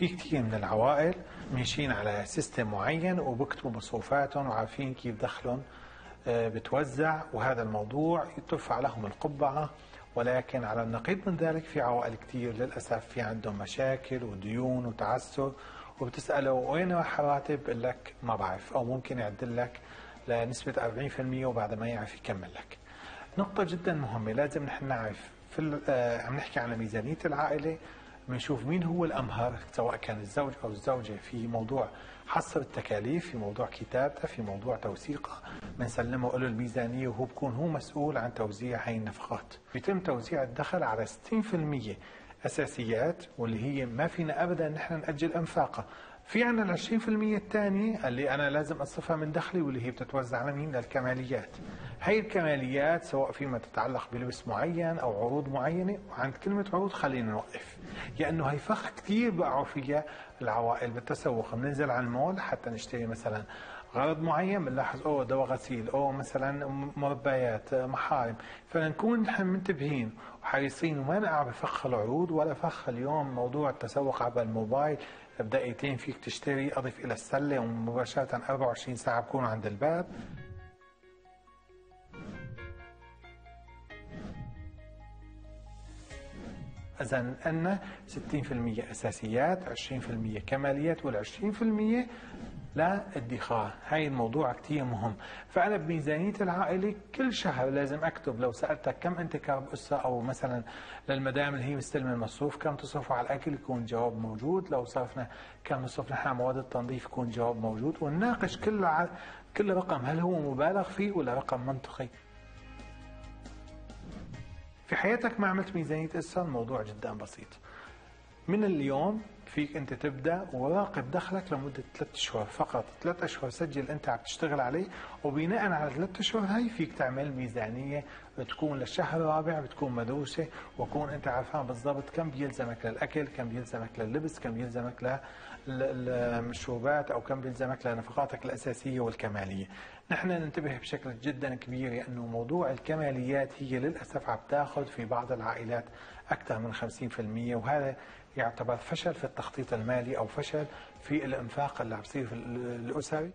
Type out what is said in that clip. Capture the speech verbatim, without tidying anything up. في كثير من العوائل ماشيين على سيستم معين وبكتبوا مصروفاتهم وعارفين كيف دخلهم بتوزع، وهذا الموضوع ترفع لهم القبعة. ولكن على النقيض من ذلك في عوائل كثير للأسف في عندهم مشاكل وديون وتعسر، وبتسأله وين راح راتب؟ بقول لك ما بعرف، أو ممكن يعدل لك لنسبة أربعين بالمئة وبعد ما يعرف يكمل لك. نقطة جدا مهمة لازم نحن نعرف، في عم نحكي على ميزانية العائلة بنشوف مين هو الأمهر، سواء كان الزوج أو الزوجة، في موضوع حصر التكاليف، في موضوع كتابته، في موضوع توثيقه، بنسلمه له الميزانية وهو بكون هو مسؤول عن توزيع هاي النفقات. بيتم توزيع الدخل على ستين بالمئة أساسيات واللي هي ما فينا أبدا نحن نأجل أنفاقها. في عنا ال عشرين بالمئة الثانية اللي أنا لازم أصرفها من دخلي واللي هي بتتوزع على مين؟ للكماليات. هي الكماليات سواء فيما تتعلق بلبس معين أو عروض معينة، وعند كلمة عروض خلينا نوقف، لأنه هي فخ كثير بقعوا فيها العوائل بالتسوق. بننزل على المول حتى نشتري مثلا غرض معين، بنلاحظ أوه دواء غسيل، أوه مثلا مربيات، محارم، فنكون نحن منتبهين وحريصين وما نقع بفخ العروض ولا فخ اليوم موضوع التسوق عبر الموبايل. بدقيقتين فيك تشتري، أضف إلى السلة ومباشرة أربعة وعشرين ساعة بكونوا عند الباب. إذا أن ستين بالمئة أساسيات، عشرين بالمئة كماليات، والعشرين بالمئة للادخار. هاي الموضوع كتير مهم. فأنا بميزانية العائلة كل شهر لازم أكتب، لو سألتك كم أنت كأسرة أو مثلا للمدام اللي هي مستلمة المصروف كم تصرفوا على الأكل يكون جواب موجود، لو صرفنا كم نصرف نحن على مواد التنظيف يكون جواب موجود، ونناقش كل ع... كل رقم هل هو مبالغ فيه ولا رقم منطقي. في حياتك ما عملت ميزانية أسرة، الموضوع جدا بسيط. من اليوم فيك أنت تبدأ وراقب دخلك لمدة ثلاثة أشهر فقط، ثلاثة أشهر سجل أنت عم تشتغل عليه، وبناء على ثلاثة أشهر هاي فيك تعمل ميزانية بتكون للشهر الرابع، بتكون مدروسة، وكون أنت عارفان بالضبط كم بيلزمك للأكل، كم بيلزمك لللبس، كم بيلزمك للمشروبات، أو كم بيلزمك لنفقاتك الأساسية والكمالية. نحن ننتبه بشكل جدا كبير، لأنه موضوع الكماليات هي للأسف عم تاخذ في بعض العائلات أكثر من خمسين بالمئة، وهذا يعتبر فشل في التخطيط المالي أو فشل في الإنفاق اللي عم بصير في الأسري.